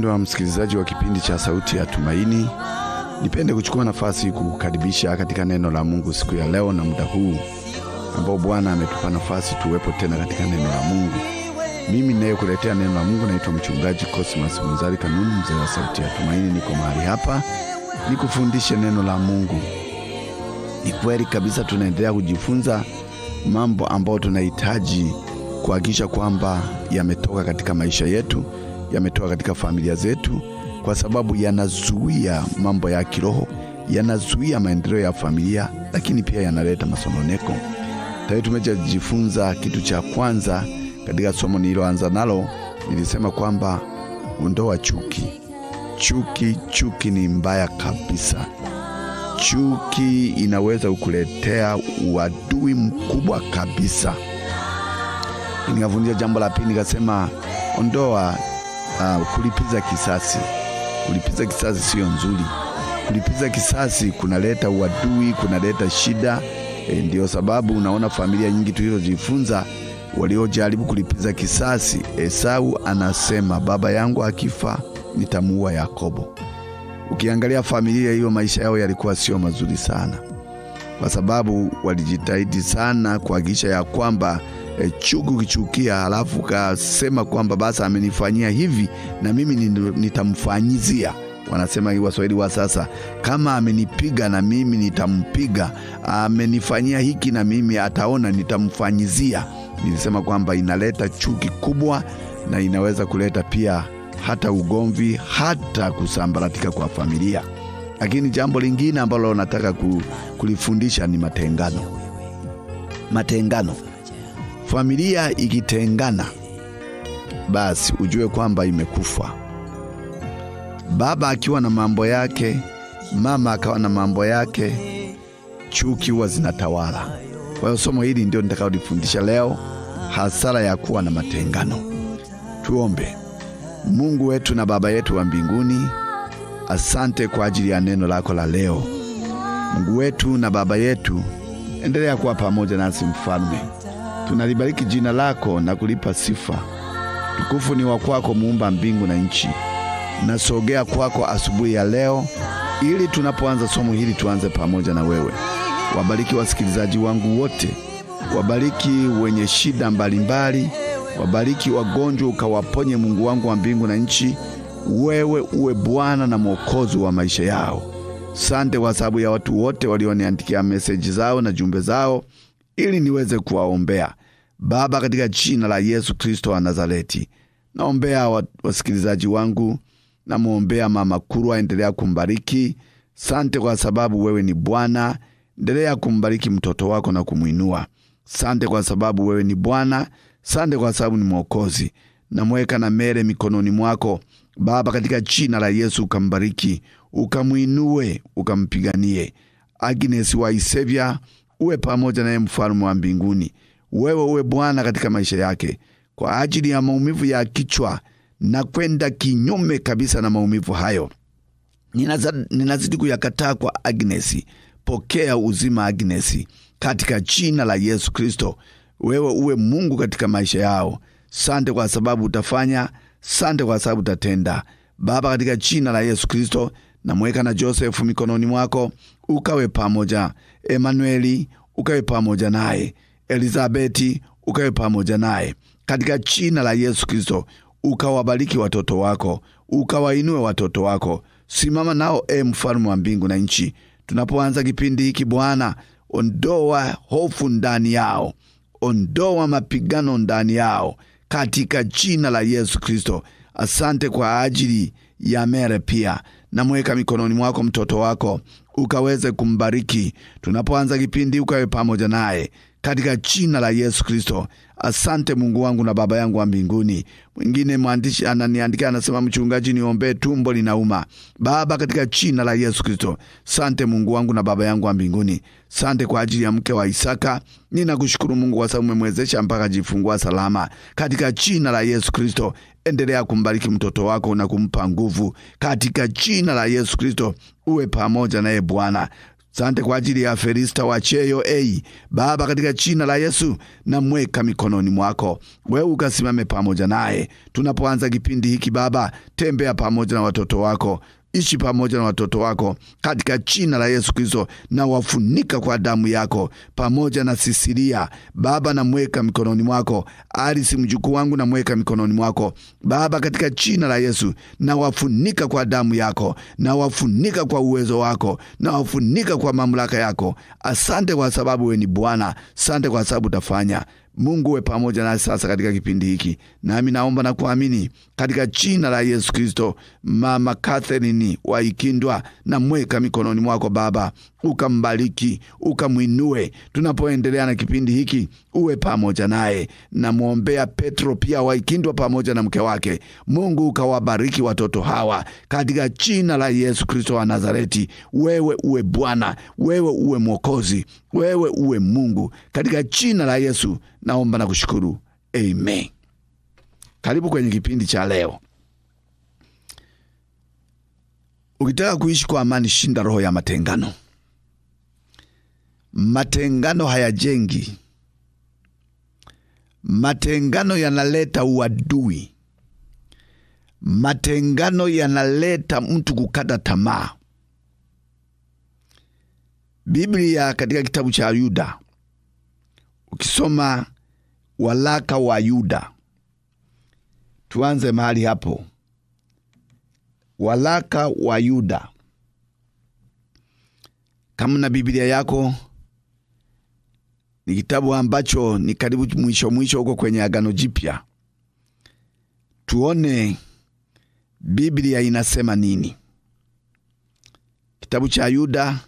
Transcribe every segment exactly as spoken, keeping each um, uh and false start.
Mpendwa msikilizaji wa kipindi cha Sauti ya Tumaini, nipende kuchukua nafasi kukaribisha katika neno la Mungu siku ya leo na muda huu ambao Bwana ametupa nafasi tuwepo tena katika neno la Mungu. Mimi ninayekuletea neno la Mungu naitwa mchungaji Cosmas Munzari, kanuni mzee wa Sauti ya Tumaini. Niko mahali hapa nikufundishe neno la Mungu. Ni kweli kabisa tunaendelea kujifunza mambo ambayo tunahitaji kuhakikisha kwamba yametoka katika maisha yetu, yametoka katika familia zetu, kwa sababu yanazuia mambo ya kiroho, yanazuia maendeleo ya familia, lakini pia yanaleta masononeko. Tayari tumejifunza kitu cha kwanza katika somo nililoanza nalo. Nilisema kwamba ondoa chuki. Chuki chuki ni mbaya kabisa. Chuki inaweza kukuletea uadui mkubwa kabisa. Nikafundia jambo la pili, nikasema ondoa uh, kulipiza kisasi. Kulipiza kisasi sio nzuri. Kulipiza kisasi kunaleta uadui, kunaleta shida. E, ndio sababu unaona familia nyingi tulizojifunza waliojaribu kulipiza kisasi. Esau anasema baba yangu akifa nitamuua Yakobo. Ukiangalia familia hiyo, maisha yao yalikuwa sio mazuri sana, kwa sababu walijitahidi sana kuhakikisha ya kwamba e, chuku kichukia, halafu kasema kwamba basi amenifanyia hivi na mimi nitamfanyizia. Wanasema hivi Waswahili wa sasa, kama amenipiga na mimi nitampiga, amenifanyia hiki na mimi ataona nitamfanyizia. Nilisema kwamba inaleta chuki kubwa na inaweza kuleta pia hata ugomvi, hata kusambaratika kwa familia. Lakini jambo lingine ambalo nataka kulifundisha ni matengano. Matengano. Familia ikitengana, basi ujue kwamba imekufa. Baba akiwa na mambo yake, mama akawa na mambo yake, chuki huwa zinatawala. Kwa hiyo somo hili ndio nitakaolifundisha leo, hasara ya kuwa na matengano. Tuombe. Mungu wetu na Baba yetu wa mbinguni, asante kwa ajili ya neno lako la leo. Mungu wetu na Baba yetu, endelea kuwa pamoja nasi Mfalme. Tunalibariki jina lako na kulipa sifa. Tukufu ni wa kwako Muumba mbingu na nchi. Nasogea kwako asubuhi ya leo ili tunapoanza somo hili tuanze pamoja na wewe. Wabariki wasikilizaji wangu wote. Wabariki wenye shida mbalimbali. Wabariki wagonjwa ukawaponye Mungu wangu wa mbingu na nchi. Wewe uwe Bwana na Mwokozi wa maisha yao. Sante kwa sababu ya watu wote walioniandikia message zao na jumbe zao ili niweze kuwaombea. Baba, katika jina la Yesu Kristo wa Nazareti, naombea wasikilizaji wangu, na muombea mama Kurwa, endelea kumbariki. Sante kwa sababu wewe ni Bwana, endelea kumbariki mtoto wako na kumuinua. Sante kwa sababu wewe ni Bwana, sante kwa sababu ni Mwokozi. Namweka na Mere mikononi mwako. Baba, katika jina la Yesu ukambariki, ukamuinue, ukampiganie. Agnes wa Isevia, uwe pamoja naye Mfalme wa mbinguni. Wewe uwe Bwana katika maisha yake. Kwa ajili ya maumivu ya kichwa, na kwenda kinyume kabisa na maumivu hayo, ninazidi kuyakataa kwa Agnesi. Pokea uzima Agnesi katika jina la Yesu Kristo. Wewe uwe Mungu katika maisha yao. Sante kwa sababu utafanya, sante kwa sababu utatenda. Baba, katika jina la Yesu Kristo, namweka na Joseph mikononi mwako, ukawe pamoja. Emanueli, ukawe pamoja naye. Elizabeti, ukawe pamoja naye. Katika jina la Yesu Kristo, ukawabariki watoto wako, ukawainue watoto wako. Simama nao e Mfalme wa mbingu na nchi. Tunapoanza kipindi hiki Bwana, ondoa hofu ndani yao. Ondoa mapigano ndani yao katika jina la Yesu Kristo. Asante kwa ajili ya Mere pia, na mweka mikononi mwako mtoto wako, ukaweze kumbariki. Tunapoanza kipindi ukawe pamoja naye katika jina la Yesu Kristo. Asante Mungu wangu na Baba yangu wa mbinguni. Mwingine mwandishi ananiandikia anasema, mchungaji niombee tumbo linauma. Baba, katika jina la Yesu Kristo, asante Mungu wangu na Baba yangu wa mbinguni. Asante kwa ajili ya mke wa Isaka. Ninakushukuru Mungu kwa sababu umemwezesha mpaka jifungua salama. Katika jina la Yesu Kristo, endelea kumbariki mtoto wako na kumpa nguvu. Katika jina la Yesu Kristo, uwe pamoja naye Bwana. Sante kwa ajili ya Felista wa cheo ei. Baba, katika jina la Yesu na mweka mikononi mwako. Wewe ukasimame pamoja naye. Tunapoanza kipindi hiki Baba, tembea pamoja na watoto wako. Ishi pamoja na watoto wako katika jina la Yesu Kristo, na wafunika kwa damu yako pamoja na Sisilia. Baba, na mweka mikononi mwako. Arisi mjukuu wangu, na mweka mikononi mwako Baba, katika jina la Yesu, na wafunika kwa damu yako, na wafunika kwa uwezo wako, na wafunika kwa mamlaka yako. Asante kwa sababu wewe ni Bwana. Asante kwa sababu utafanya. Mungu, we pamoja na sasa katika kipindi hiki. Nami naomba na kuamini katika jina la Yesu Kristo. Mama Catherine wa Ikindwa, na mweka mikononi mwako Baba. Ukambariki, ukamuinue. Tunapoendelea na kipindi hiki, uwe pamoja naye. Na muombea Petro pia wa Ikindwa pamoja na mke wake. Mungu, ukawabariki watoto hawa katika jina la Yesu Kristo wa Nazareti. Wewe uwe Bwana, wewe uwe Mwokozi, wewe uwe Mungu. Katika jina la Yesu naomba na kushukuru. Amen. Karibu kwenye kipindi cha leo. Ukitaka kuishi kwa amani, shinda roho ya matengano. Matengano hayajengi. Matengano yanaleta uadui. Matengano yanaleta mtu kukata tamaa. Biblia katika kitabu cha Yuda, ukisoma walaka wa Yuda. Tuanze mahali hapo. Walaka wa Yuda. Kama na Biblia yako, ni kitabu ambacho ni karibu mwisho mwisho huko kwenye Agano Jipya. Tuone Biblia inasema nini. Kitabu cha Yuda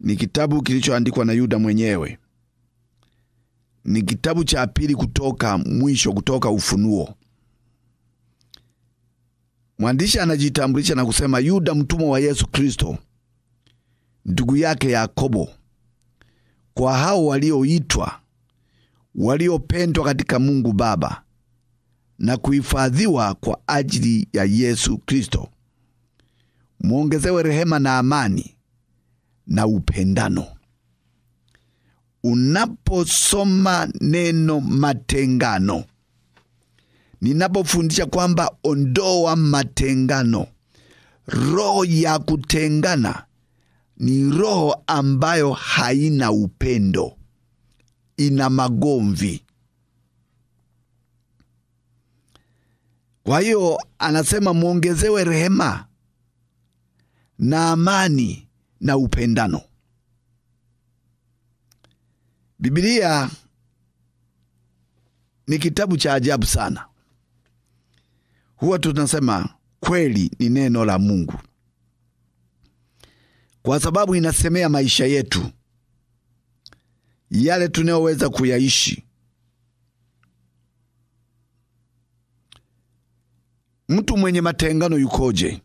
ni kitabu kilichoandikwa na Yuda mwenyewe. Ni kitabu cha pili kutoka mwisho, kutoka Ufunuo. Mwandishi anajitambulisha na kusema, Yuda mtumwa wa Yesu Kristo, ndugu yake Yakobo, kwa hao walioitwa, waliopendwa katika Mungu Baba na kuhifadhiwa kwa ajili ya Yesu Kristo, muongezewe rehema na amani na upendano. Unaposoma neno matengano, ninapofundisha kwamba ondoa matengano, roho ya kutengana ni roho ambayo haina upendo, ina magomvi. Kwa hiyo anasema muongezewe rehema na amani na upendano. Biblia ni kitabu cha ajabu sana. Huwa tunasema kweli ni neno la Mungu, kwa sababu inasemea maisha yetu, yale tunayoweza kuyaishi. Mtu mwenye matengano yukoje?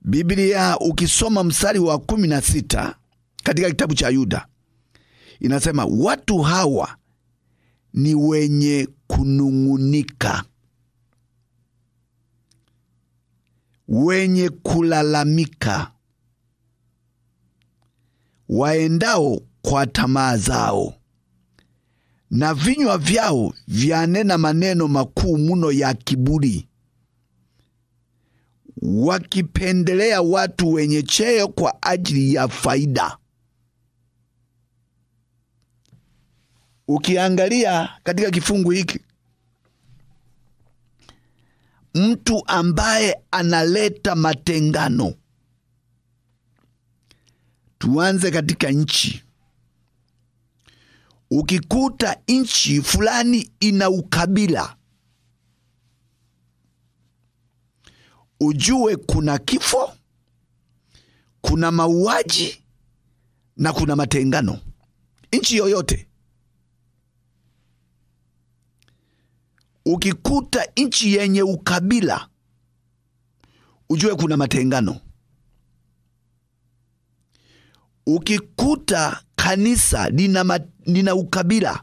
Biblia ukisoma mstari wa kumi na sita katika kitabu cha Yuda, inasema watu hawa ni wenye kunungunika, wenye kulalamika, waendao kwa tamaa zao, na vinywa vyao vyanena maneno makuu muno ya kiburi, wakipendelea watu wenye cheo kwa ajili ya faida. Ukiangalia katika kifungu hiki, mtu ambaye analeta matengano. Tuanze katika nchi. Ukikuta nchi fulani ina ukabila, ujue kuna kifo, kuna mauaji na kuna matengano. Nchi yoyote. Ukikuta nchi yenye ukabila, ujue kuna matengano. Ukikuta kanisa lina, ma, lina ukabila,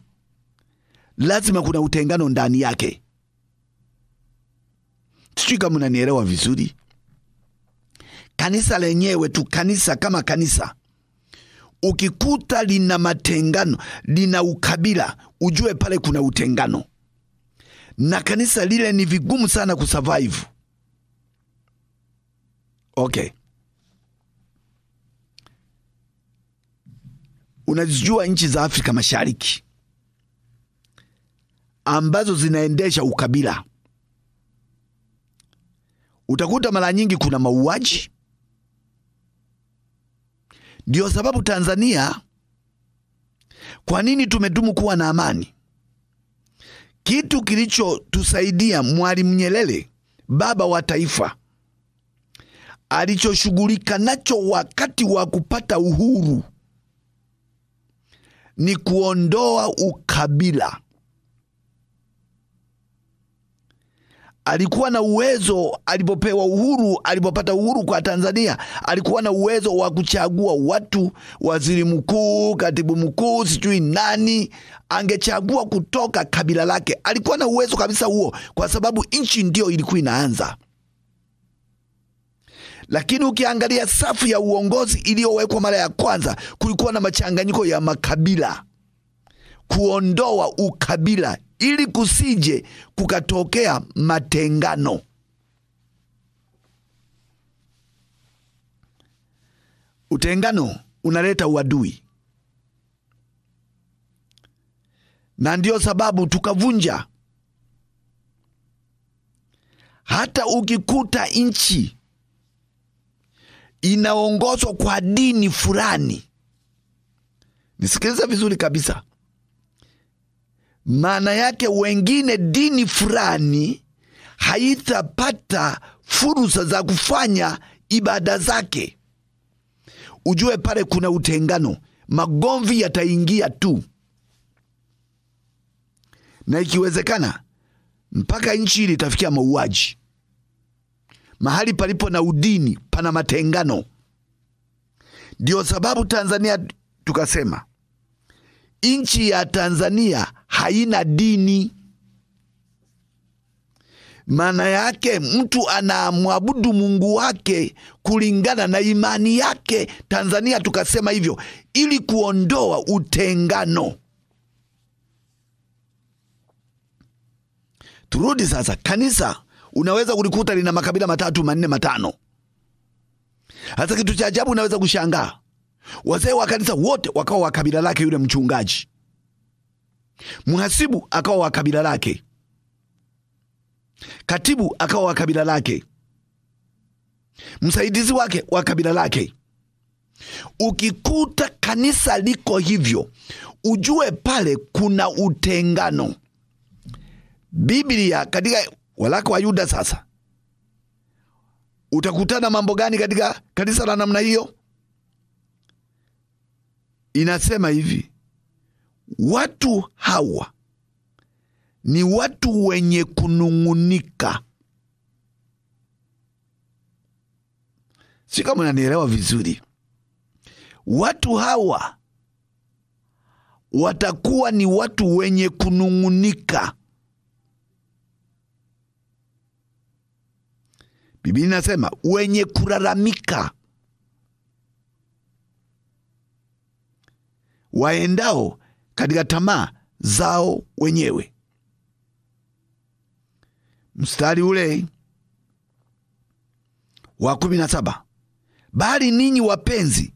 lazima kuna utengano ndani yake. Sijui kama mnanielewa vizuri. kanisa lenyewe tu, kanisa kama kanisa, ukikuta lina matengano, lina ukabila, ujue pale kuna utengano. Na kanisa lile ni vigumu sana kusurvive. Okay. Unajua nchi za Afrika Mashariki ambazo zinaendesha ukabila, utakuta mara nyingi kuna mauaji. Ndio sababu Tanzania, kwa nini tumedumu kuwa na amani? Kitu kilicho tusaidia Mwalimu Nyerere, baba wa taifa, alichoshughulika nacho wakati wa kupata uhuru ni kuondoa ukabila. Alikuwa na uwezo, alipopewa uhuru, alipopata uhuru kwa Tanzania, alikuwa na uwezo wa kuchagua watu, waziri mkuu, katibu mkuu, sijui nani, angechagua kutoka kabila lake. Alikuwa na uwezo kabisa huo, kwa sababu nchi ndio ilikuwa inaanza. Lakini ukiangalia safu ya uongozi iliyowekwa mara ya kwanza, kulikuwa na machanganyiko ya makabila. Kuondoa ukabila ili kusije kukatokea matengano. Utengano unaleta uadui. Na ndio sababu tukavunja. Hata ukikuta nchi inaongozwa kwa dini fulani, nisikiliza vizuri kabisa, maana yake wengine dini fulani haitapata fursa za kufanya ibada zake. Ujue pale kuna utengano, magomvi yataingia tu. Na ikiwezekana mpaka nchi ile itafikia mauaji. Mahali palipo na udini pana matengano. Ndio sababu Tanzania tukasema nchi ya Tanzania haina dini. Maana yake mtu anamwabudu Mungu wake kulingana na imani yake. Tanzania tukasema hivyo ili kuondoa utengano. Turudi sasa, kanisa unaweza kulikuta lina makabila matatu, manne, matano. Hata kitu cha ajabu unaweza kushangaa, wazee wa kanisa wote wakawa wa kabila lake, yule mchungaji. Muhasibu akawa wa kabila lake. Katibu akawa wa kabila lake. Msaidizi wake wa kabila lake. Ukikuta kanisa liko hivyo, ujue pale kuna utengano. Biblia katika walako wa Yuda sasa, utakutana mambo gani katika kanisa la namna hiyo? Inasema hivi, watu hawa ni watu wenye kunungunika. Sika mnanielewa vizuri. Watu hawa watakuwa ni watu wenye kunungunika. Biblia inasema wenye kulalamika, waendao katika tamaa zao wenyewe. Mstari ule wa kumi na saba. Bali ninyi wapenzi,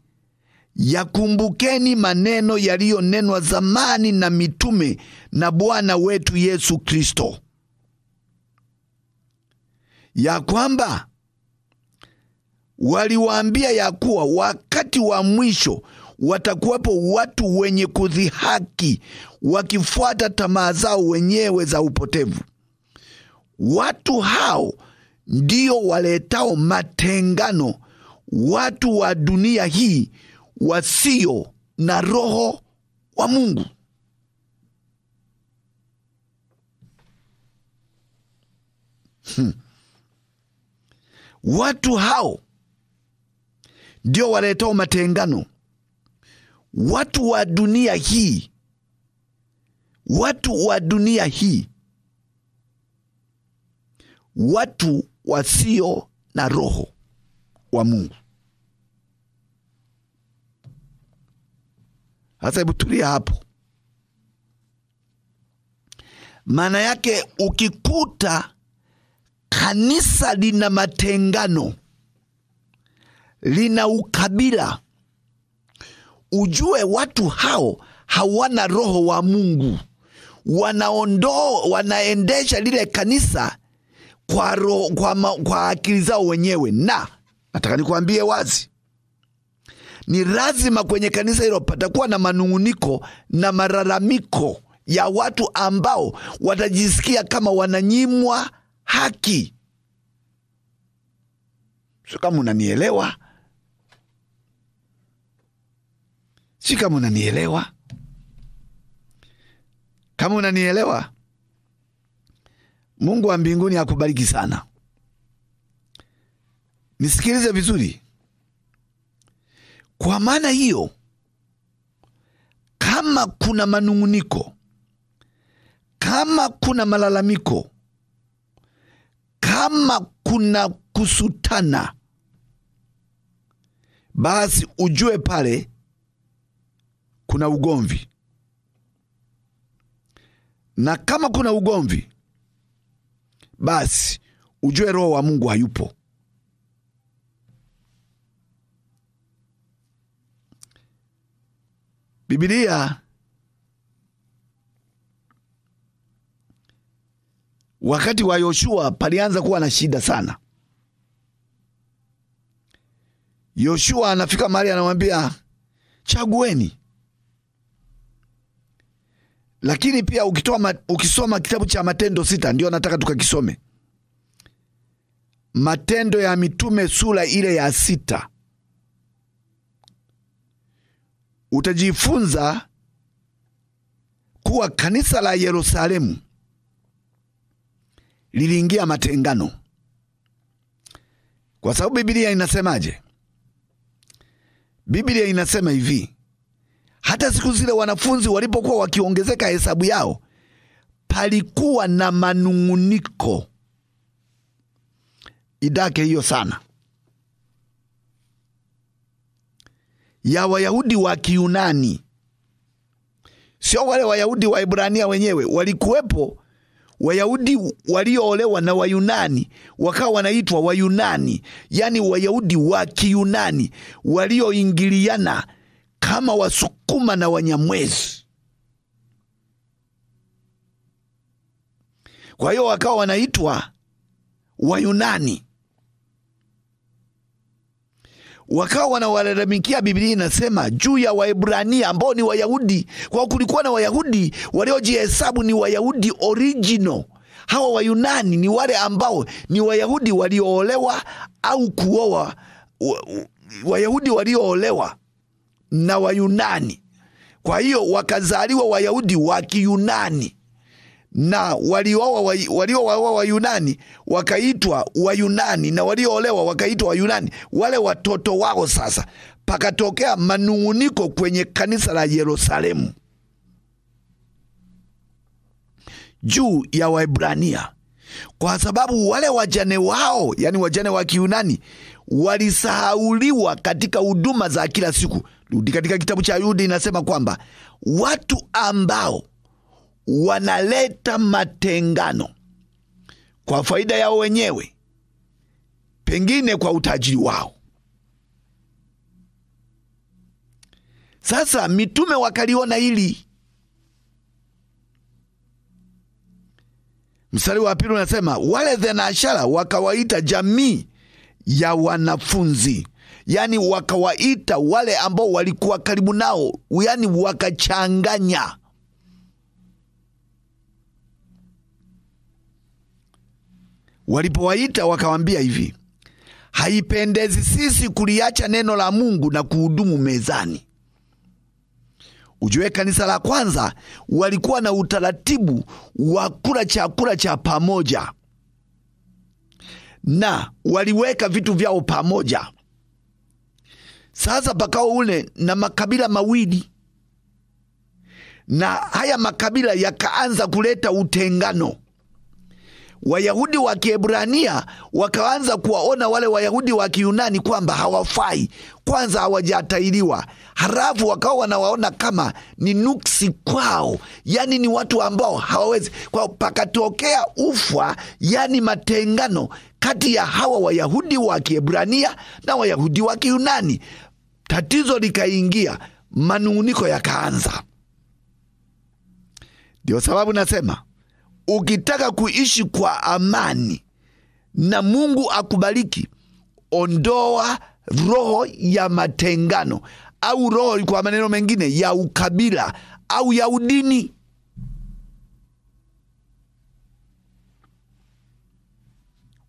yakumbukeni maneno yaliyonenwa zamani na mitume na Bwana wetu Yesu Kristo, ya kwamba waliwaambia ya kuwa wakati wa mwisho watakuwepo watu wenye kudhihaki, wakifuata tamaa zao wenyewe za upotevu. Watu hao ndio waletao matengano, watu wa dunia hii wasio na roho wa Mungu. Hmm. Watu hao ndio waletao matengano, watu wa dunia hii, watu wa dunia hii, watu wasio na roho wa Mungu. Hasa hebu tulia hapo. Maana yake ukikuta kanisa lina matengano, lina ukabila, ujue watu hao hawana roho wa Mungu. Wanaondo, wanaendesha lile kanisa kwa, ro, kwa, ma, kwa akili zao wenyewe. Na nataka nikuambie wazi, ni lazima kwenye kanisa hilo patakuwa na manunguniko na mararamiko ya watu ambao watajisikia kama wananyimwa haki. Sio kama unanielewa. Sio kama unanielewa. Kama unanielewa, Mungu wa mbinguni akubariki sana. Nisikilize vizuri. Kwa maana hiyo, kama kuna manunguniko, kama kuna malalamiko, kama kuna kusutana, basi ujue pale kuna ugomvi. Na kama kuna ugomvi, basi ujue roho wa Mungu hayupo. Biblia, wakati wa Yoshua palianza kuwa na shida sana. Yoshua anafika mahali anamwambia chagueni. Lakini pia ukitoa ukisoma kitabu cha Matendo sita, ndio nataka tukakisome. Matendo ya Mitume sura ile ya sita. Utajifunza kuwa kanisa la Yerusalemu liliingia matengano. Kwa sababu Biblia inasemaje? Biblia inasema hivi: hata siku zile wanafunzi walipokuwa wakiongezeka hesabu yao, palikuwa na manunguniko. Idake hiyo sana. Ya Wayahudi wa Kiyunani. Sio wale Wayahudi wa Ibrania wenyewe, walikuwepo Wayahudi walioolewa na Wayunani, wakawa wanaitwa Wayunani, yani Wayahudi wa Kiyunani walioingiliana kama Wasukuma na Wanyamwezi. Kwa hiyo wakawa wanaitwa Wayunani. Wakawa wanawalalamikia. Biblia inasema juu ya Waebrania ambao ni Wayahudi, kwa kulikuwa na Wayahudi waliojihesabu ni Wayahudi original. Hawa Wayunani ni wale ambao ni Wayahudi walioolewa au kuoa, Wayahudi walioolewa na Wayunani. Kwa hiyo wakazaliwa Wayahudi wa Kiyunani, na walioa walioa Wayunani wakaitwa Wayunani, na walioolewa wakaitwa Wayunani wale watoto wao. Sasa pakatokea manunguniko kwenye kanisa la Yerusalemu juu ya Waebrania, kwa sababu wale wajane wao, yani wajane wa Kiyunani, walisahauliwa katika huduma za kila siku. Katika kitabu cha Yuda inasema kwamba watu ambao wanaleta matengano kwa faida yao wenyewe, pengine kwa utajiri wao. Sasa mitume wakaliona hili. Mstari wa pili unasema wale thenashara wakawaita jamii ya wanafunzi, yani wakawaita wale ambao walikuwa karibu nao, yani wakachanganya. Walipowaita wakawambia hivi: haipendezi sisi kuliacha neno la Mungu na kuhudumu mezani. Ujue kanisa la kwanza walikuwa na utaratibu wa kula chakula cha pamoja, na waliweka vitu vyao pamoja. Sasa pakao ule na makabila mawili, na haya makabila yakaanza kuleta utengano. Wayahudi wa Kiebrania wakaanza kuwaona wale Wayahudi wa Kiyunani kwamba hawafai, kwanza hawajatairiwa. Halafu wakawa wanawaona kama ni nuksi kwao, yani ni watu ambao hawawezi. Kwa pakatokea ufa, yani matengano kati ya hawa Wayahudi wa Kiebrania na Wayahudi wa Kiyunani. Tatizo likaingia, manuniko yakaanza. Ndio sababu nasema, ukitaka kuishi kwa amani na Mungu akubariki, ondoa roho ya matengano, au roho kwa maneno mengine ya ukabila au ya udini.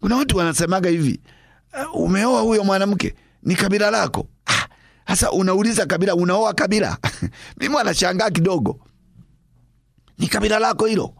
Kuna watu wanasemaga hivi, umeoa huyo mwanamke, ni kabila lako. Ah, hasa unauliza kabila, unaoa kabila. Mimi anashangaa kidogo. Ni kabila lako hilo?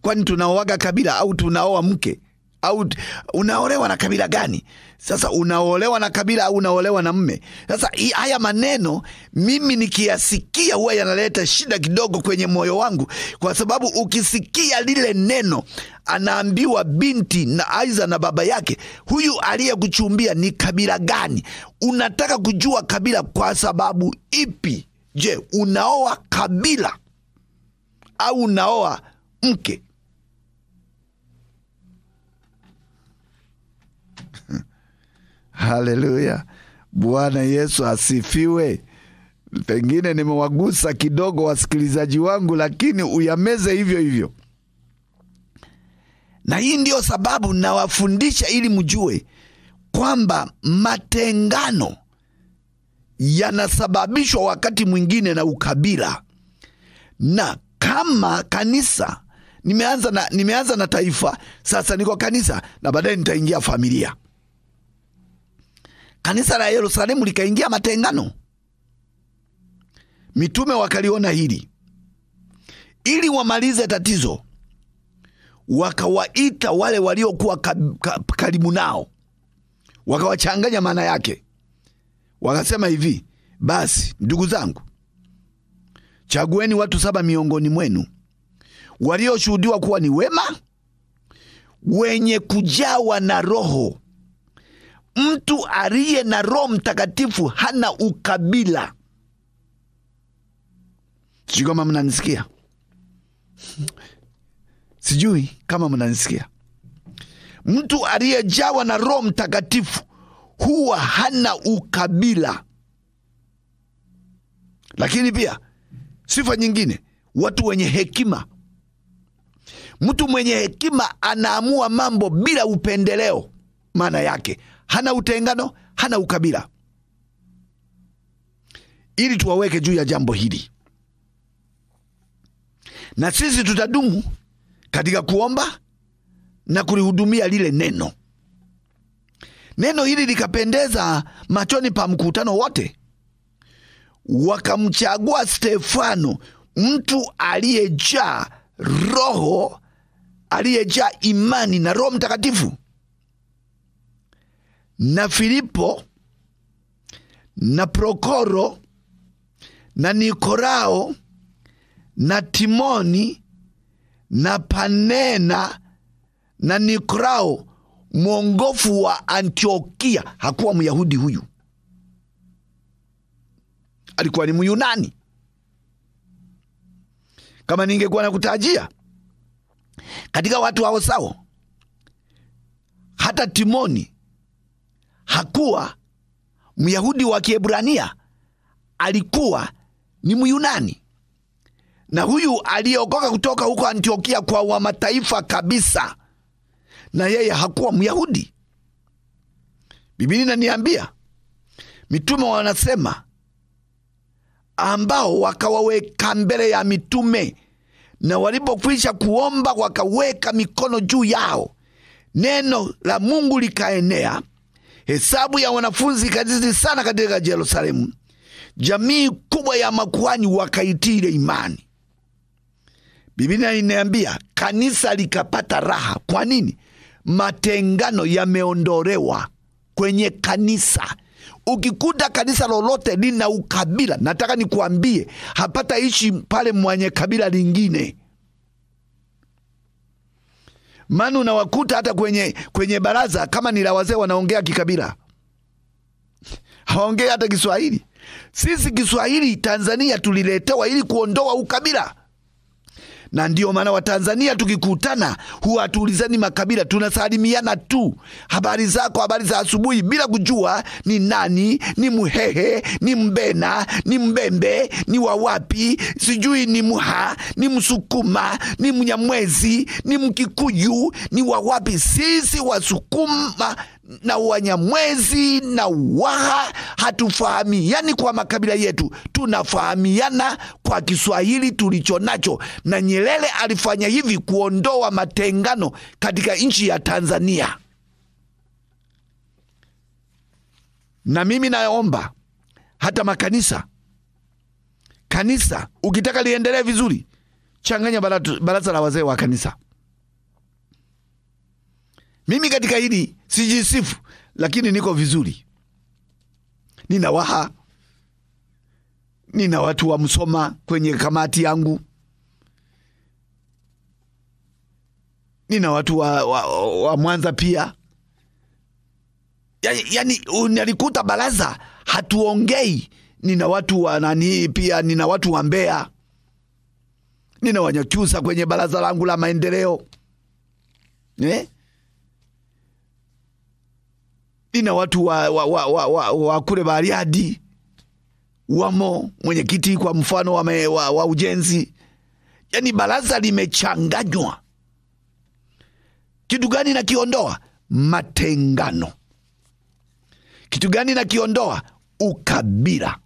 Kwani tunaoaga kabila au tunaoa mke? Au unaolewa na kabila gani? Sasa unaolewa na kabila au unaolewa na mme? Sasa haya maneno mimi nikiyasikia huwa yanaleta shida kidogo kwenye moyo wangu, kwa sababu ukisikia lile neno anaambiwa binti na Aiza na baba yake, huyu aliyekuchumbia ni kabila gani? Unataka kujua kabila kwa sababu ipi? Je, unaoa kabila au unaoa mke? Haleluya. Bwana Yesu asifiwe. Pengine nimewagusa kidogo wasikilizaji wangu, lakini uyameze hivyo hivyo. Na hii ndio sababu nawafundisha ili mjue kwamba matengano yanasababishwa wakati mwingine na ukabila. Na kama kanisa, nimeanza na, nimeanza na taifa, sasa niko kanisa, na baadaye nitaingia familia. Kanisa la Yerusalemu likaingia matengano. Mitume wakaliona hili. Ili wamalize tatizo, wakawaita wale waliokuwa karibu nao, wakawachanganya maana yake. Wakasema hivi, basi ndugu zangu, chagueni watu saba miongoni mwenu walioshuhudiwa kuwa ni wema, wenye kujawa na roho. Mtu aliye na Roho Mtakatifu hana ukabila. Sijui kama mnanisikia. Sijui kama mnanisikia. Mtu aliyejawa na Roho Mtakatifu huwa hana ukabila. Lakini pia sifa nyingine, watu wenye hekima. Mtu mwenye hekima anaamua mambo bila upendeleo. Maana yake hana utengano, hana ukabila. Ili tuwaweke juu ya jambo hili, na sisi tutadumu katika kuomba na kulihudumia lile neno. Neno hili likapendeza machoni pa mkutano wote. Wakamchagua Stefano, mtu aliyejaa roho, aliyejaa imani na Roho Mtakatifu, na Filipo, na Prokoro, na Nikorao, na Timoni, na Panena, na Nikorao, Mongofu wa Antiokia. Hakuwa Myahudi huyu, alikuwa ni Myunani. Kama ningekuwa nakutajia katika watu hao sawa, hata Timoni hakuwa Myahudi wa Kiebrania, alikuwa ni Myunani. Na huyu aliokoka kutoka huko Antiokia kwa wa mataifa kabisa, na yeye hakuwa Myahudi. Biblia inaniambia, mitume wanasema, ambao wakawaweka mbele ya mitume, na walipokwisha kuomba wakaweka mikono juu yao. Neno la Mungu likaenea. Hesabu ya wanafunzi ikazidi sana katika Yerusalemu. Jamii kubwa ya makuhani wakaitii ile imani. Biblia inaniambia kanisa likapata raha. Kwa nini? Matengano yameondolewa kwenye kanisa. Ukikuta kanisa lolote lina ukabila, nataka nikuambie, hapataishi pale mwenye kabila lingine. Maana unawakuta hata kwenye, kwenye baraza kama ni la wazee wanaongea kikabila. Haongea hata Kiswahili. Sisi Kiswahili Tanzania tuliletewa ili kuondoa ukabila. Na ndio maana wa Tanzania tukikutana huwa tuulizani makabila, tunasalimiana tu. Habari zako, habari za asubuhi, bila kujua ni nani, ni Muhehe, ni Mbena, ni Mbembe, ni wawapi, sijui ni Muha, ni Msukuma, ni Mnyamwezi, ni Mkikuyu, ni wawapi. Sisi Wasukuma na Wanyamwezi na Waha hatufahamiani kwa makabila yetu, tunafahamiana kwa Kiswahili tulichonacho. Na Nyerere alifanya hivi kuondoa matengano katika nchi ya Tanzania. Na mimi naomba hata makanisa, kanisa ukitaka liendelee vizuri, changanya baraza la wazee wa kanisa. Mimi katika hili sijisifu, lakini niko vizuri. Nina Waha, nina watu wa Msoma kwenye kamati yangu, nina watu wa, wa, wa Mwanza pia. Yani, yani unalikuta baraza hatuongei. Nina watu wa nani pia, nina watu wa Mbeya, nina Wanyakyusa kwenye baraza langu la maendeleo. Eh? Nina watu wa, wa, wa, wa, wa, wa kule Bariadi, wamo mwenyekiti kwa mfano wa, me, wa, wa ujenzi. Yani baraza limechanganywa. Kitu gani na kiondoa? Matengano. Kitu gani na kiondoa? Ukabila.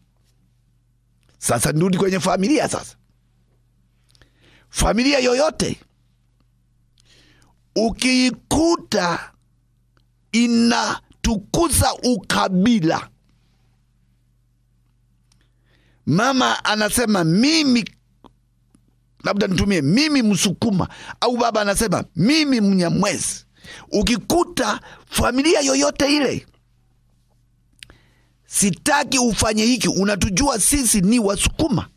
Sasa nudi kwenye familia sasa. Familia yoyote ukikuta ina tukuza ukabila, mama anasema mimi labda nitumie mimi Msukuma, au baba anasema mimi Mnyamwezi. Ukikuta familia yoyote ile, sitaki ufanye hiki, unatujua sisi ni Wasukuma.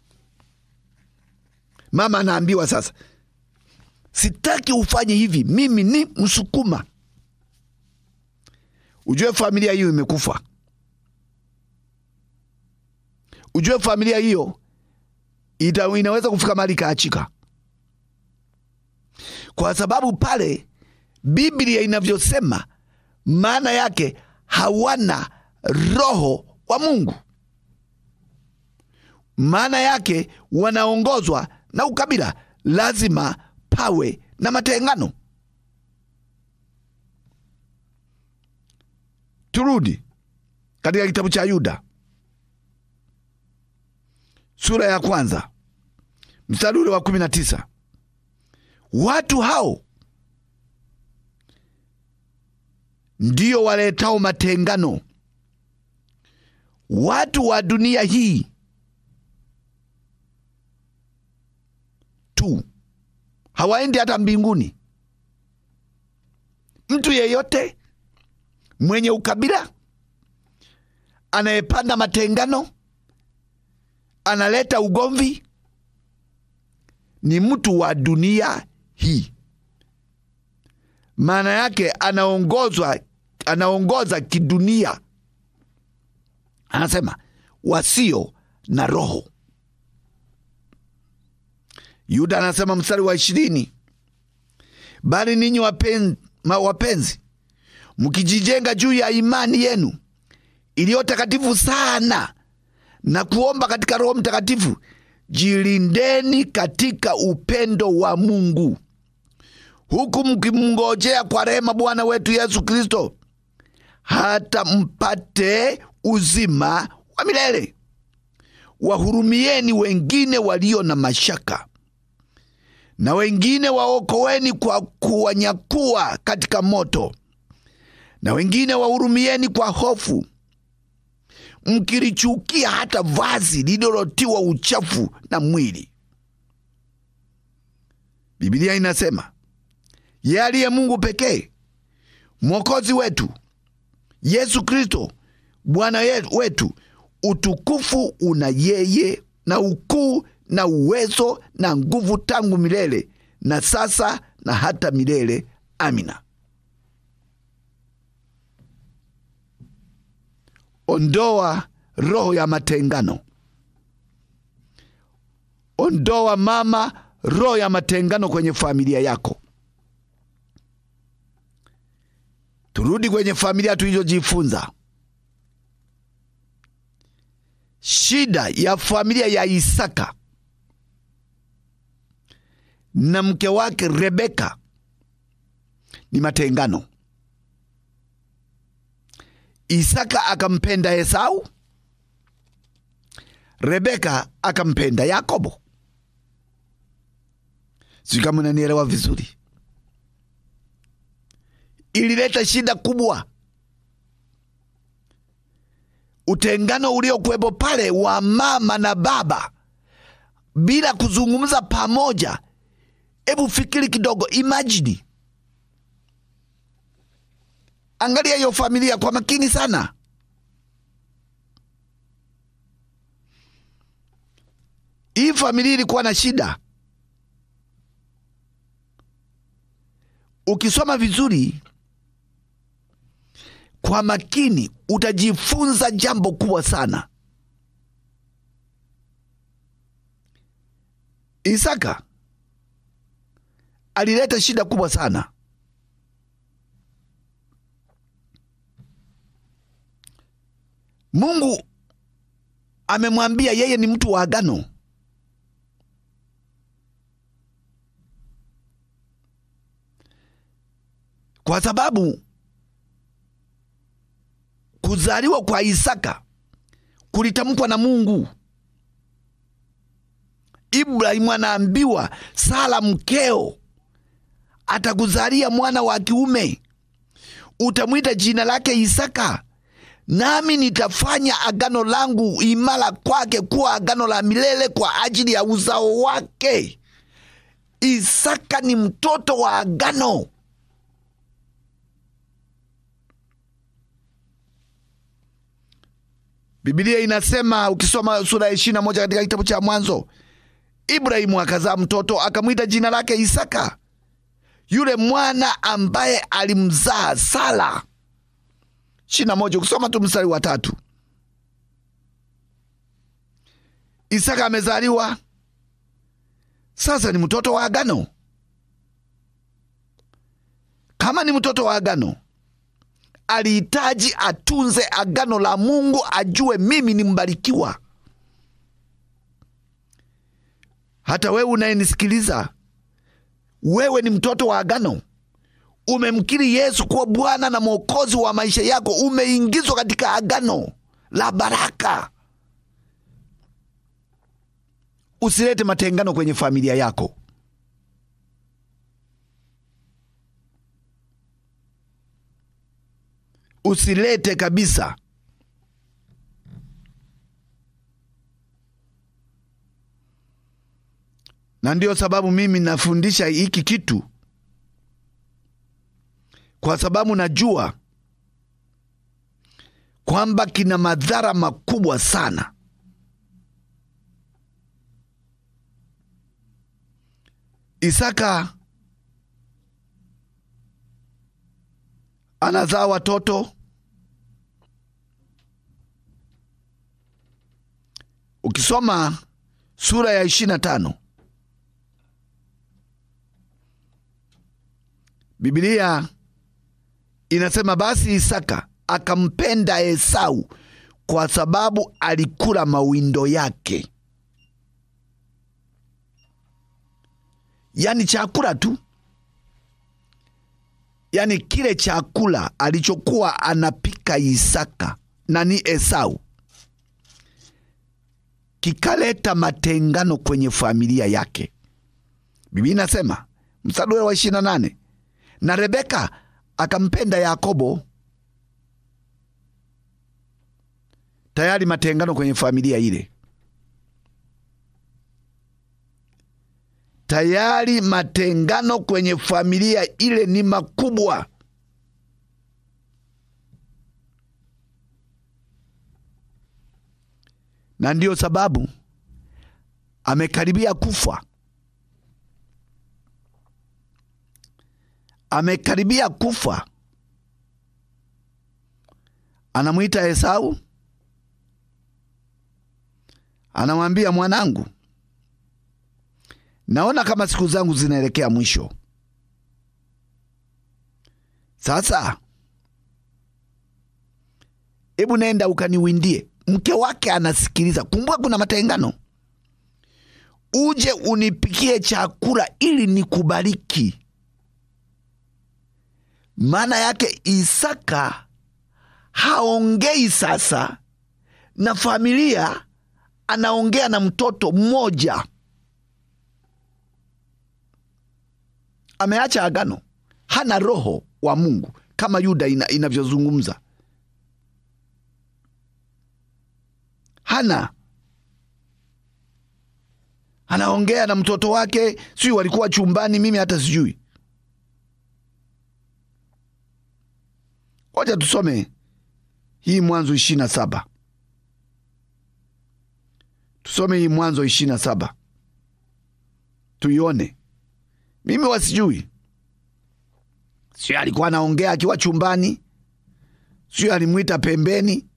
Mama anaambiwa sasa, sitaki ufanye hivi, mimi ni Msukuma. Ujue familia hiyo imekufa. Ujue familia hiyo ita inaweza kufika mali kaachika. Kwa sababu pale Biblia inavyosema, maana yake hawana roho wa Mungu. Maana yake wanaongozwa na ukabila. Lazima pawe na matengano. Turudi katika kitabu cha Yuda sura ya kwanza mstari wa kumi na tisa. Watu hao ndio waletao matengano, watu wa dunia hii tu, hawaendi hata mbinguni. Mtu yeyote mwenye ukabila anayepanda matengano, analeta ugomvi, ni mtu wa dunia hii. Maana yake anaongozwa, anaongoza kidunia. Anasema wasio na roho. Yuda anasema mstari wa ishirini, bali ninyi wapen, wapenzi mkijijenga juu ya imani yenu iliyo takatifu sana na kuomba katika Roho Mtakatifu, jilindeni katika upendo wa Mungu, huku mkimngojea kwa rehema Bwana wetu Yesu Kristo, hata mpate uzima wa milele. Wahurumieni wengine walio na mashaka, na wengine waokoeni kwa kuwanyakua katika moto, na wengine wahurumieni kwa hofu, mkirichukia hata vazi lilolotiwa uchafu na mwili. Biblia inasema yeye aliye Mungu pekee, Mwokozi wetu Yesu Kristo Bwana wetu, utukufu una yeye na ukuu na uwezo na nguvu tangu milele na sasa na hata milele. Amina. Ondoa roho ya matengano. Ondoa mama roho ya matengano kwenye familia yako. Turudi kwenye familia tulizojifunza. Shida ya familia ya Isaka na mke wake Rebeka ni matengano. Isaka akampenda Esau, Rebeka akampenda Yakobo. Sijui kama unanielewa vizuri. Ilileta shida kubwa. Utengano uliokuwepo pale wa mama na baba bila kuzungumza pamoja. Ebu fikiri kidogo, imagine. Angalia hiyo familia kwa makini sana. Hii familia ilikuwa na shida. Ukisoma vizuri kwa makini utajifunza jambo kubwa sana. Isaka alileta shida kubwa sana. Mungu amemwambia yeye ni mtu wa agano. Kwa sababu kuzaliwa kwa Isaka kulitamkwa na Mungu. Ibrahimu anaambiwa Sara mkeo atakuzalia mwana wa kiume, utamwita jina lake Isaka, nami nitafanya agano langu imara kwake kuwa agano la milele kwa ajili ya uzao wake. Isaka ni mtoto wa agano. Biblia inasema, ukisoma sura ishirini na moja katika kitabu cha Mwanzo, Ibrahimu akazaa mtoto akamwita jina lake Isaka, yule mwana ambaye alimzaa Sara. ishirini na moja ukisoma tu mstari wa tatu. Isaka amezaliwa. Sasa ni mtoto wa agano. Kama ni mtoto wa agano, alihitaji atunze agano la Mungu, ajue mimi ni mbarikiwa. Hata wewe unayenisikiliza, wewe ni mtoto wa agano. Umemkiri Yesu kuwa Bwana na Mwokozi wa maisha yako. Umeingizwa katika agano la baraka. Usilete matengano kwenye familia yako. Usilete kabisa. Na ndio sababu mimi nafundisha hiki kitu. Kwa sababu najua kwamba kina madhara makubwa sana. Isaka anazaa watoto. Ukisoma sura ya ishirini na tano, Biblia inasema basi Isaka akampenda Esau kwa sababu alikula mawindo yake. Yani chakula tu. Yani kile chakula alichokuwa anapika Isaka na ni Esau kikaleta matengano kwenye familia yake. Biblia inasema mstari wa ishirini na nane, na Rebeka akampenda Yakobo. Tayari matengano kwenye familia ile. Tayari matengano kwenye familia ile ni makubwa. Na ndio sababu amekaribia kufa. amekaribia kufa, anamuita Esau, anamwambia mwanangu, naona kama siku zangu zinaelekea mwisho. Sasa ebu nenda ukaniwindie. Mke wake anasikiliza. Kumbuka kuna matengano. Uje unipikie chakula ili nikubariki. Maana yake Isaka haongei sasa na familia, anaongea na mtoto mmoja. Ameacha agano. Hana roho wa Mungu kama Yuda inavyozungumza. Ina Hana. Anaongea na mtoto wake, sui walikuwa chumbani, mimi hata sijui. Wacha tusome hii Mwanzo ishirini na saba. Tusome hii Mwanzo ishirini na saba. Tuione. Mimi wasijui. Sio alikuwa anaongea akiwa chumbani. Sio alimuita pembeni.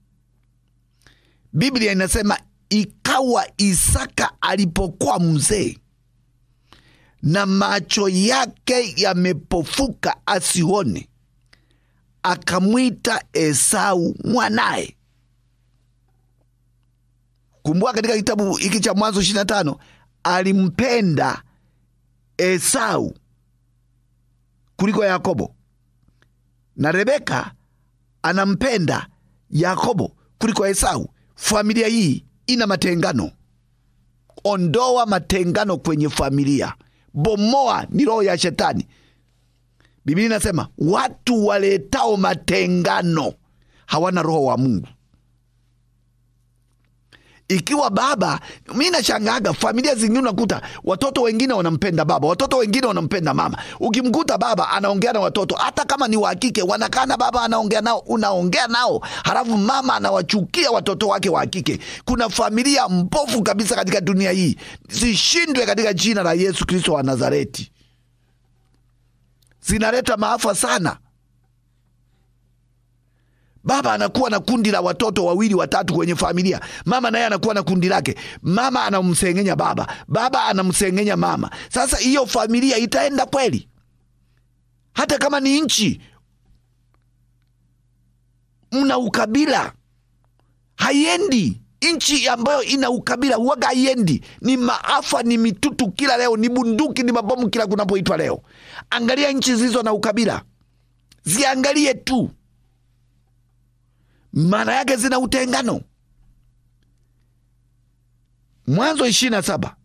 Biblia inasema ikawa Isaka alipokuwa mzee na macho yake yamepofuka asione, akamwita Esau mwanae. Kumbuka katika kitabu hiki cha Mwanzo ishirini na tano, alimpenda Esau kuliko Yakobo. Na Rebeka anampenda Yakobo kuliko Esau. Familia hii ina matengano. Ondoa matengano kwenye familia. Bomoa ni roho ya shetani. Biblia inasema watu waletao matengano hawana roho wa Mungu. Ikiwa baba, mimi nashangaga familia zingine unakuta watoto wengine wanampenda baba, watoto wengine wanampenda mama. Ukimkuta baba anaongea na watoto, hata kama ni wa kike, wanakaa na baba anaongea nao, unaongea nao, halafu mama anawachukia watoto wake wa kike. Kuna familia mpofu kabisa katika dunia hii. Zishindwe katika jina la Yesu Kristo wa Nazareti. Zinaleta maafa sana. Baba anakuwa na kundi la watoto wawili watatu kwenye familia. Mama naye anakuwa na kundi lake. Mama anamsengenya baba. Baba anamsengenya mama. Sasa hiyo familia itaenda kweli? Hata kama ni nchi. Mna ukabila. Haiendi. Nchi ambayo ina ukabila huaga haiendi. Ni maafa, ni mitutu kila leo, ni bunduki, ni mabomu kila kunapoitwa leo. Angalia nchi zizo na ukabila. Ziangalie tu. Maana yake zina utengano. Mwanzo ishirini na saba.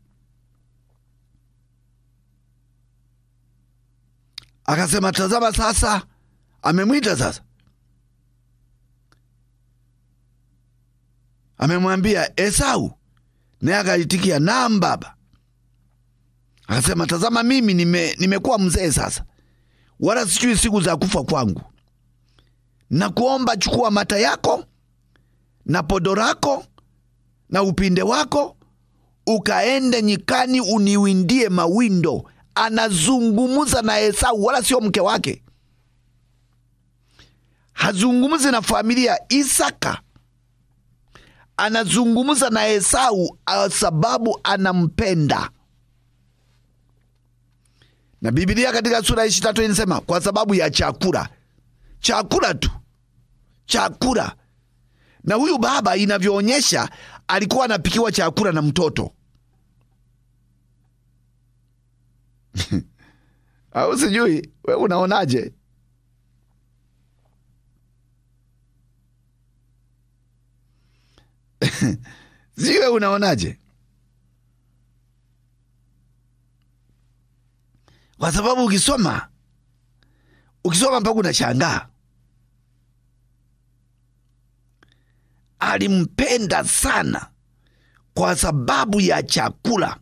Akasema tazama sasa, amemwita sasa. Amemwambia Esau, naye akaitikia naam baba. Akasema tazama mimi nime nimekuwa mzee sasa, wala sijui siku za kufa kwangu. Na kuomba chukua mata yako na podo lako na upinde wako, ukaende nyikani uniwindie mawindo. Anazungumuza na Esau, wala sio mke wake. Hazungumuzi na familia Isaka. Anazungumuza na Esau sababu anampenda. Na Biblia katika sura ishirini na tatu inasema kwa sababu ya chakula. Chakula tu. Chakula. Na huyu baba inavyoonyesha alikuwa anapikiwa chakula na mtoto. Au sijui wewe unaonaje? Sijui wewe unaonaje? Kwa sababu ukisoma ukisoma mpaka unashangaa. Alimpenda sana kwa sababu ya chakula.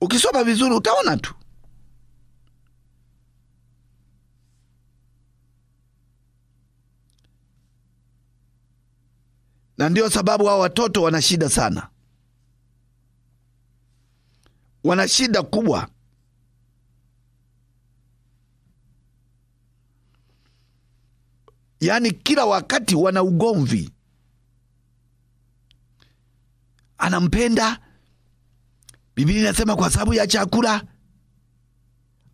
Ukisoma vizuri utaona tu. Na ndio sababu hao watoto wana shida sana. wana shida kubwa. Yani kila wakati wana ugomvi. Anampenda. Biblia inasema kwa sababu ya chakula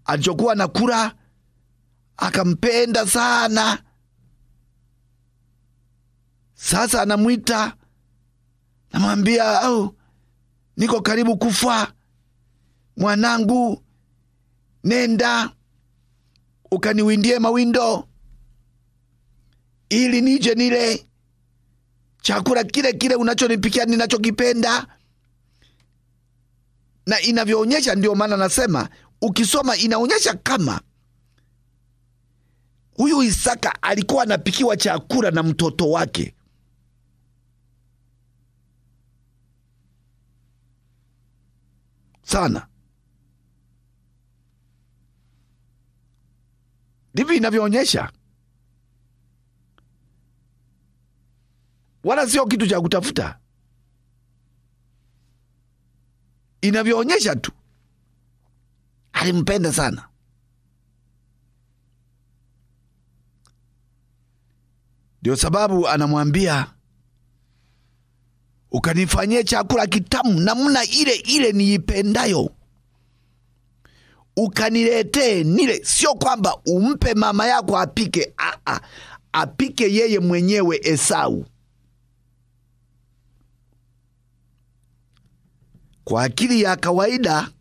alichokuwa anakula akampenda sana. Sasa anamuita, namwambia au niko karibu kufa, mwanangu nenda ukaniwindie mawindo ili nije nile chakula kile kile unachonipikia ninachokipenda. Na inavyoonyesha, ndio maana nasema ukisoma inaonyesha kama huyu Isaka alikuwa anapikiwa chakula na mtoto wake. Sana. Ndivyo inavyoonyesha. Wala sio kitu cha kutafuta. Inavyoonyesha tu alimpenda sana. Ndio sababu anamwambia ukanifanyie chakula kitamu namna ile ile niipendayo. Ukaniletee nile. Sio kwamba umpe mama yako apike, a a apike yeye mwenyewe Esau. Kwa akili ya kawaida,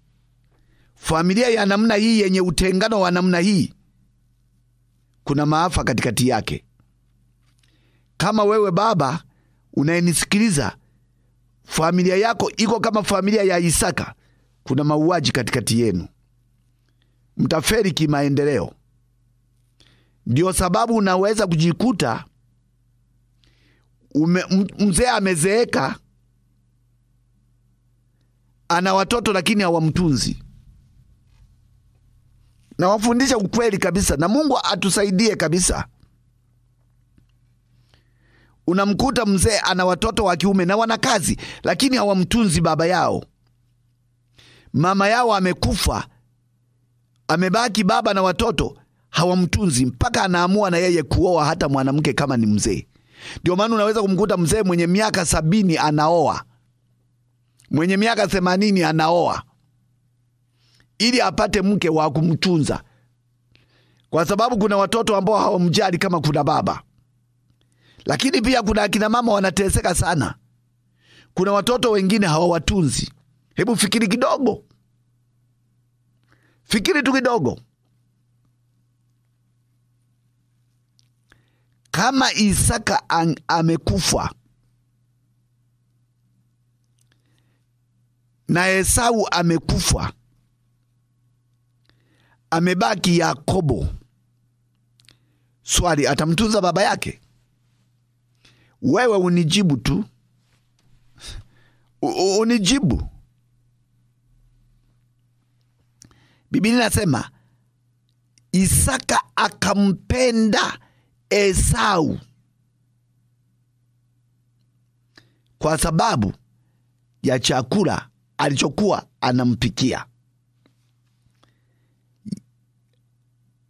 familia ya namna hii yenye utengano wa namna hii, kuna maafa katikati yake. Kama wewe baba unayenisikiliza, familia yako iko kama familia ya Isaka, kuna mauaji katikati yenu. Mtaferi kimaendeleo. Ndio sababu unaweza kujikuta mzee amezeeka, ana watoto lakini hawamtunzi. Na wafundisha ukweli kabisa, na Mungu atusaidie kabisa. Unamkuta mzee ana watoto wa kiume na wana kazi lakini hawamtunzi baba yao. Mama yao amekufa, amebaki baba na watoto, hawamtunzi mpaka anaamua na yeye kuoa hata mwanamke kama ni mzee. Ndio maana unaweza kumkuta mzee mwenye miaka sabini anaoa. Mwenye miaka themanini anaoa ili apate mke wa kumtunza, kwa sababu kuna watoto ambao hawamjali kama kuna baba. Lakini pia kuna akina mama wanateseka sana. Kuna watoto wengine hawawatunzi. Hebu fikiri kidogo. Fikiri tu kidogo. Kama Isaka an, amekufa na Esau amekufa, amebaki Yakobo. Swali, atamtunza baba yake? Wewe unijibu tu. U unijibu. Biblia inasema Isaka akampenda Esau kwa sababu ya chakula alichokuwa anampikia.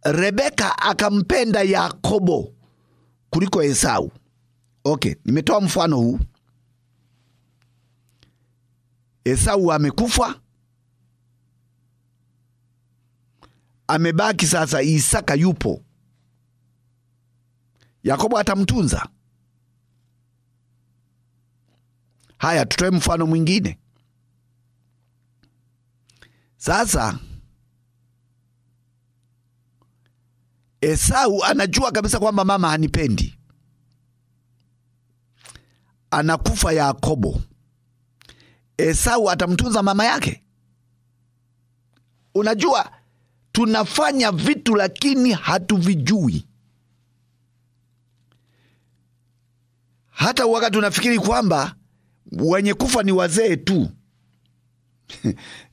Rebeka akampenda Yakobo kuliko Esau. Okay, nimetoa mfano huu. Esau amekufa, amebaki sasa Isaka yupo. Yakobo atamtunza. Haya, tutoe mfano mwingine. Sasa Esau anajua kabisa kwamba mama hanipendi. Anakufa Yakobo. Esau atamtunza mama yake. Unajua tunafanya vitu lakini hatuvijui. Hata wakati tunafikiri kwamba wenye kufa ni wazee tu.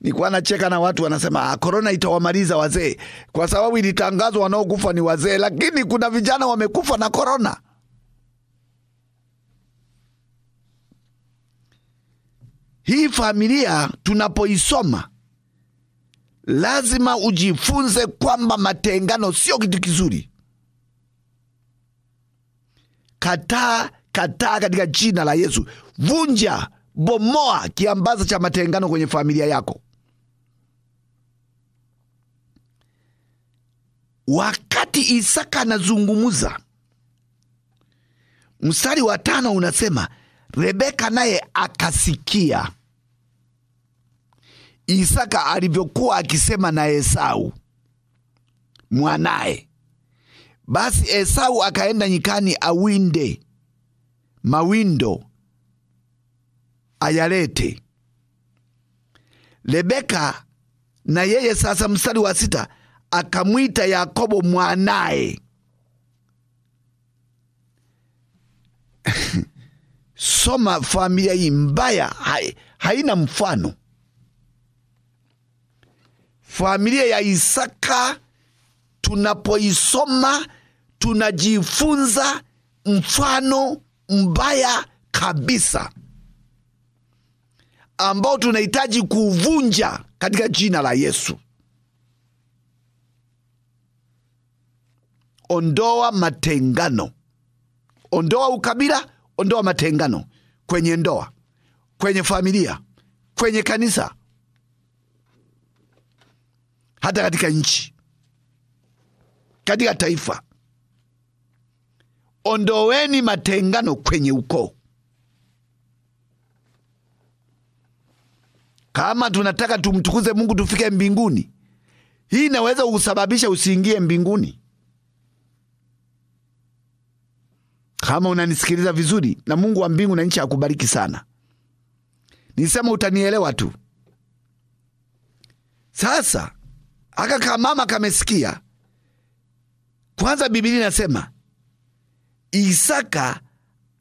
Nikuwa nacheka na watu wanasema korona itawamaliza wazee, kwa sababu ilitangazwa wanaokufa ni wazee, lakini kuna vijana wamekufa na korona. Hii familia tunapoisoma lazima ujifunze kwamba matengano sio kitu kizuri. Kataa, kataa katika jina la Yesu. Vunja, bomoa kiambaza cha matengano kwenye familia yako. Wakati Isaka anazungumuza, mstari wa tano unasema, Rebeka naye akasikia Isaka alivyokuwa akisema na Esau mwanae. Basi Esau akaenda nyikani awinde mawindo ayalete. Rebeka na yeye sasa, mstari wa sita, akamwita Yakobo mwanae. Soma familia hii mbaya, hai, haina mfano. Familia ya Isaka tunapoisoma tunajifunza mfano mbaya kabisa ambao tunahitaji kuvunja katika jina la Yesu. Ondoa matengano. Ondoa ukabila, ondoa matengano kwenye ndoa, kwenye familia, kwenye kanisa, hata katika nchi, katika taifa. Ondoweni matengano kwenye ukoo. Kama tunataka tumtukuze Mungu tufike mbinguni, hii inaweza kusababisha usiingie mbinguni. Kama unanisikiliza vizuri, na Mungu wa mbingu na nchi akubariki sana. Nisema utanielewa tu. Sasa haka kamama kamesikia. Kwanza Biblia inasema Isaka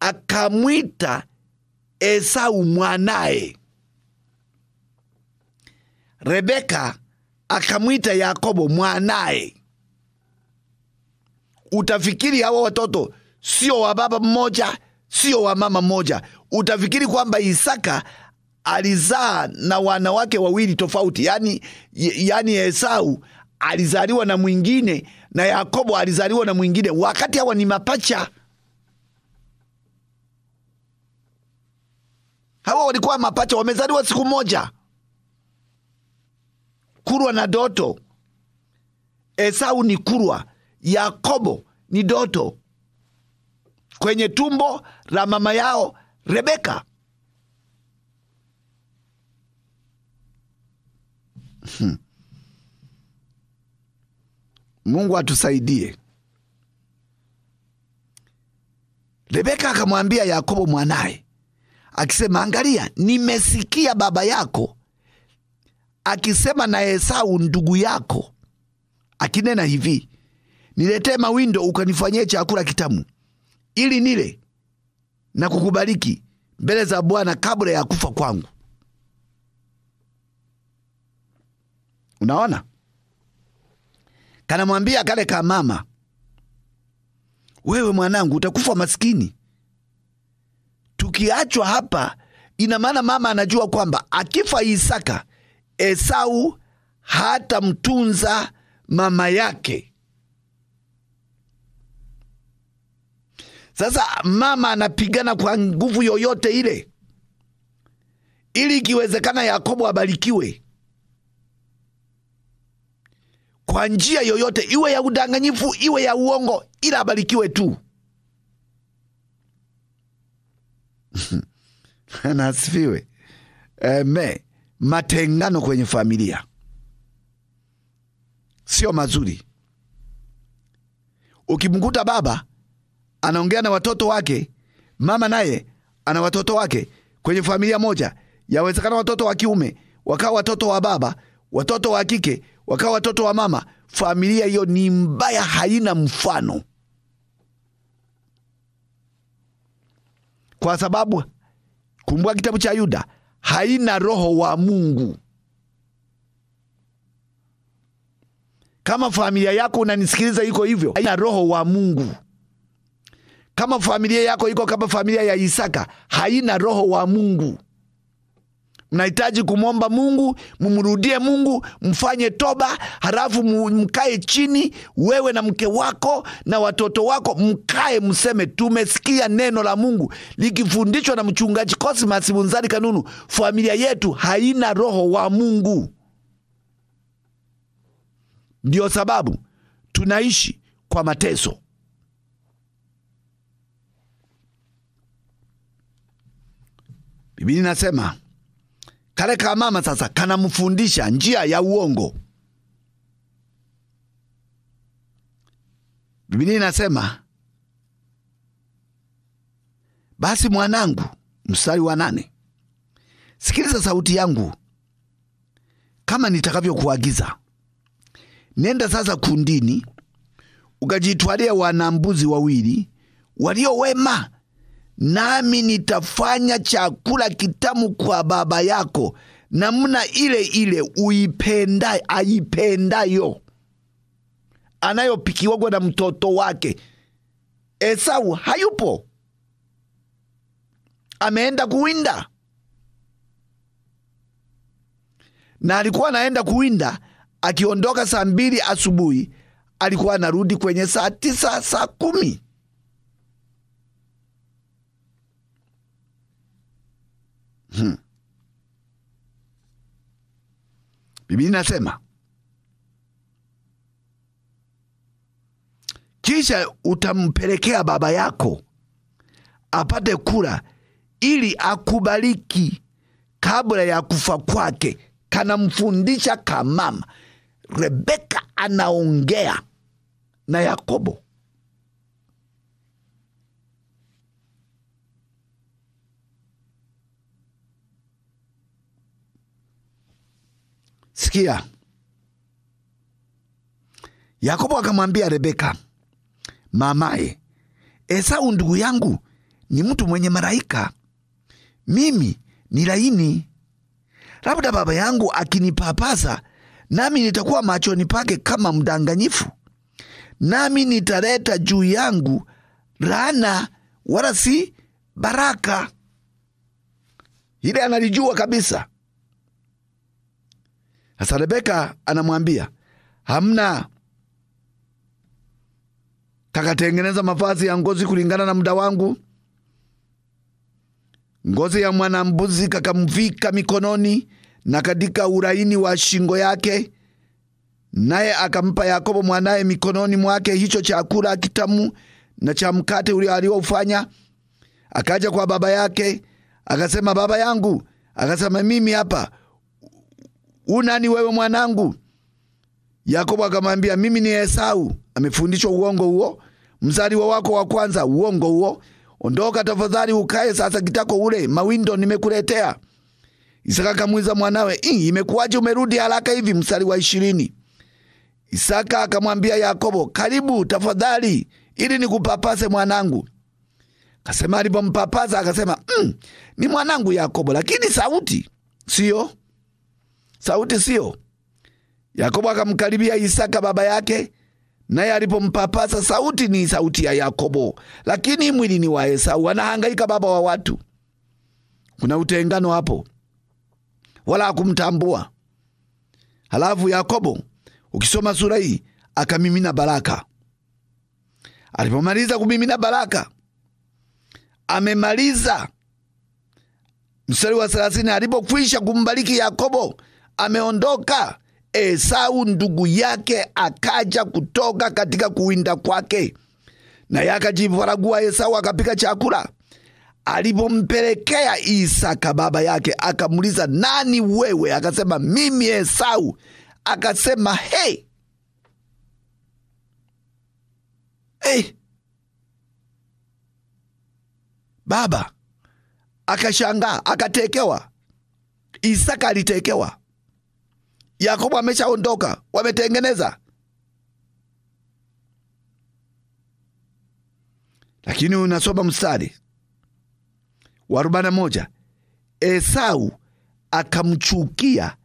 akamwita Esau mwanae. Rebeka akamwita Yakobo mwanae. Utafikiri hawa watoto sio wa baba mmoja, sio wa mama mmoja. Utafikiri kwamba Isaka alizaa na wanawake wawili tofauti. Yani, yani Esau alizaliwa na mwingine na Yakobo alizaliwa na mwingine, wakati hawa ni mapacha. Hawa walikuwa mapacha, wamezaliwa siku moja, Kurwa na Doto. Esau ni kurwa, Yakobo ni doto kwenye tumbo la mama yao Rebeka. Hmm. Mungu atusaidie. Rebeka akamwambia Yakobo mwanae akisema, angalia, nimesikia baba yako akisema na Esau ndugu yako akinena hivi, niletee mawindo ukanifanyie chakula kitamu ili nile na kukubariki mbele za Bwana kabla ya kufa kwangu. Unaona? Kana mwambia kale ka mama, wewe mwanangu utakufa maskini. Tukiachwa hapa, ina maana mama anajua kwamba akifa Isaka, Esau hata mtunza mama yake. Sasa mama anapigana kwa nguvu yoyote ile ili ikiwezekana Yakobo abarikiwe kwa njia yoyote, iwe ya udanganyifu, iwe ya uongo, ila abarikiwe tu. Anasifiwe. Eme, matengano kwenye familia sio mazuri. Ukimkuta baba anaongea na watoto wake, mama naye ana watoto wake kwenye familia moja, yawezekana watoto wa kiume wakawa watoto wa baba, watoto wa kike wakawa watoto wa mama, familia hiyo ni mbaya, haina mfano. Kwa sababu kumbuka kitabu cha Yuda, haina roho wa Mungu. Kama familia yako unanisikiliza iko hivyo, haina roho wa Mungu. Kama familia yako iko kama familia ya Isaka, haina roho wa Mungu. Mnahitaji kumwomba Mungu, mumrudie Mungu, mfanye toba, halafu mkae chini wewe na mke wako na watoto wako, mkae mseme tumesikia neno la Mungu likifundishwa na mchungaji Cosmas Munzari Kanunu, familia yetu haina roho wa Mungu. Ndio sababu tunaishi kwa mateso. Biblia inasema kale ka mama sasa kanamfundisha njia ya uongo. Biblia inasema basi mwanangu, mstari wa nane, sikiliza sauti yangu kama nitakavyokuagiza. Nenda sasa kundini ukajitwalia wanambuzi wawili walio wema, nami nitafanya chakula kitamu kwa baba yako namna ile ile uipenda aipendayo, anayopikiwa na mtoto wake. Esau hayupo, ameenda kuwinda, na alikuwa anaenda kuwinda akiondoka saa mbili asubuhi, alikuwa anarudi kwenye saa tisa, saa kumi. Hmm. Biblia inasema kisha utampelekea baba yako apate kula ili akubariki kabla ya kufa kwake. Kanamfundisha kamama. Rebeka anaongea na Yakobo. Sikia, Yakobo akamwambia Rebeka mamae, Esau ndugu yangu ni mtu mwenye malaika, mimi ni laini. Labda baba yangu akinipapasa, nami nitakuwa machoni pake kama mdanganyifu, nami nitaleta juu yangu laana wala si baraka. Ile analijua kabisa. Hasa Rebeka anamwambia, hamna, takatengeneza mavazi ya ngozi kulingana na muda wangu. Ngozi ya mwanambuzi kakamvika mikononi na katika uraini wa shingo yake, naye akampa Yakobo mwanaye mikononi mwake hicho chakula kitamu na cha mkate ule alioufanya. Akaja kwa baba yake akasema, baba yangu. Akasema, mimi hapa, unani wewe mwanangu? Yakobo akamwambia, mimi ni Esau. Amefundishwa uongo huo, mzaliwa wako wa kwanza, uongo huo. Ondoka tafadhali ukae sasa kitako ule mawindo nimekuletea. Isaka akamuiza mwanawe, "Ii, imekuwaje umerudi haraka hivi?" Mstari wa ishirini. Isaka akamwambia Yakobo, "Karibu tafadhali ili nikupapase mwanangu." Akasema alipompapasa akasema, mm, "Ni mwanangu Yakobo, lakini sauti sio. Sauti sio." Yakobo akamkaribia Isaka baba yake, naye alipompapasa sauti ni sauti ya Yakobo, lakini mwili ni wa Esau. Wanahangaika baba wa watu. Kuna utengano hapo. Wala hakumtambua. Halafu Yakobo, ukisoma sura hii, akamimina baraka. Alipomaliza kumimina baraka, amemaliza. Mstari wa thelathini, alipokwisha kumbariki Yakobo, ameondoka. Esau ndugu yake akaja kutoka katika kuwinda kwake, na yaka jifaragua. Esau akapika chakula. Alipompelekea Isaka baba yake, akamuliza, nani wewe? Akasema, mimi Esau. Akasema, hey hey baba. Akashangaa, akatekewa. Isaka alitekewa. Yakobo ameshaondoka, wametengeneza. Lakini unasoma mstari wa arobaini na moja, Esau akamchukia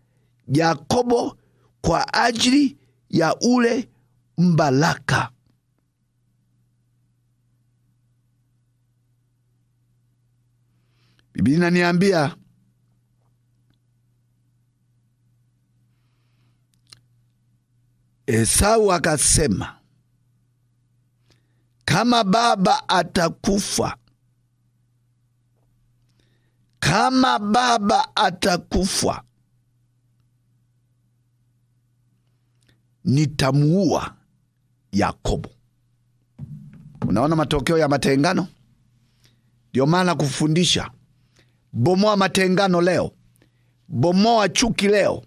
Yakobo kwa ajili ya ule mbaraka. Biblia inaniambia Esau akasema, kama baba atakufa, kama baba atakufa, nitamuua Yakobo. Unaona matokeo ya matengano? Ndio maana kufundisha, bomoa matengano leo, bomoa chuki leo,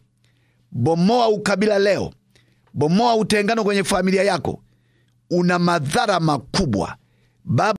bomoa ukabila leo, bomoa utengano kwenye familia yako. Una madhara makubwa. Baba